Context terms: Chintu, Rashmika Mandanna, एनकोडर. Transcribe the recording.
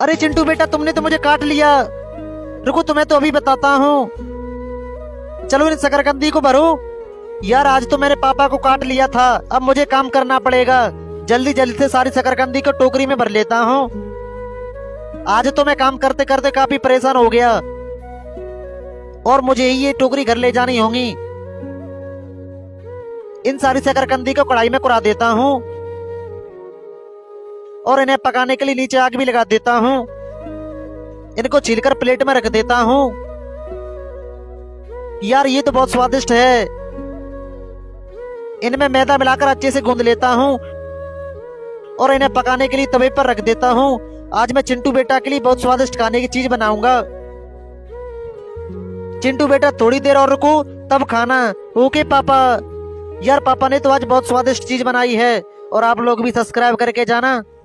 अरे चिंटू बेटा, तुमने तो मुझे काट लिया। रुको, तुम्हें तो अभी बताता हूँ। चलो इन शकरकंदी को भरो। यार, आज तो मैंने पापा को काट लिया था, अब मुझे काम करना पड़ेगा। जल्दी जल्दी से सारी शकरकंदी को टोकरी में भर लेता हूँ। आज तो मैं काम करते करते काफी परेशान हो गया और मुझे ये टोकरी घर ले जानी होगी। इन सारी शकरकंदी को कढ़ाई में कुरा देता हूँ और इन्हें पकाने के लिए नीचे आग भी लगा देता हूँ। इनको छीलकर प्लेट में रख देता हूँ। यार, ये तो बहुत स्वादिष्ट है। इनमें मैदा मिलाकर अच्छे से गूंद लेता हूँ और इन्हें पकाने के लिए तवे पर रख देता हूँ। आज मैं चिंटू बेटा के लिए बहुत स्वादिष्ट खाने की चीज बनाऊंगा। चिंटू बेटा, थोड़ी देर और रुको, तब खाना। ओके पापा। यार, पापा ने तो आज बहुत स्वादिष्ट चीज बनाई है। और आप लोग भी सब्सक्राइब करके जाना।